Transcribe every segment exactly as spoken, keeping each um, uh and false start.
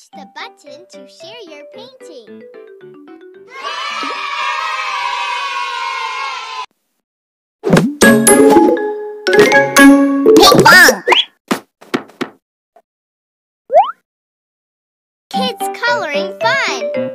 Touch the button to share your painting. Ping pong! Kids coloring fun!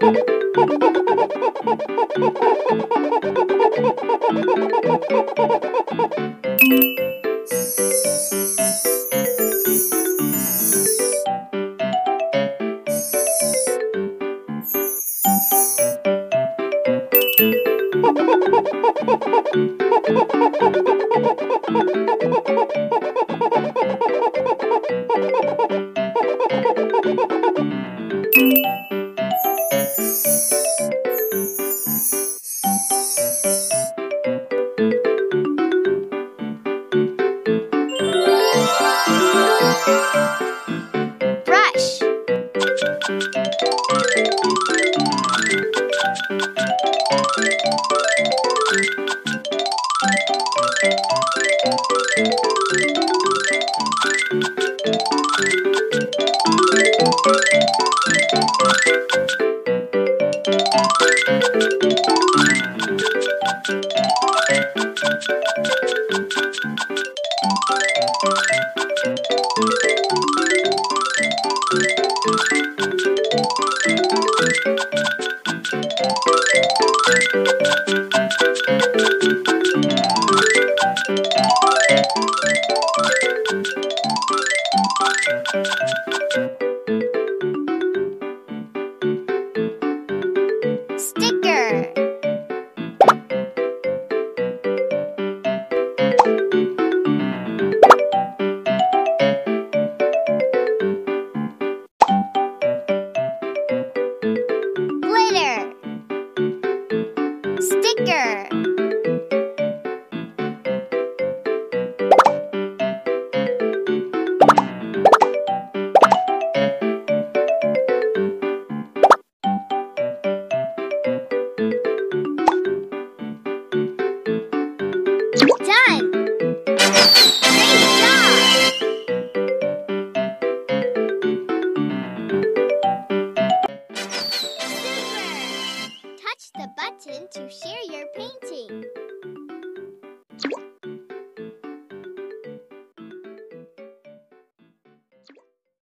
Thank you. the button to share your painting.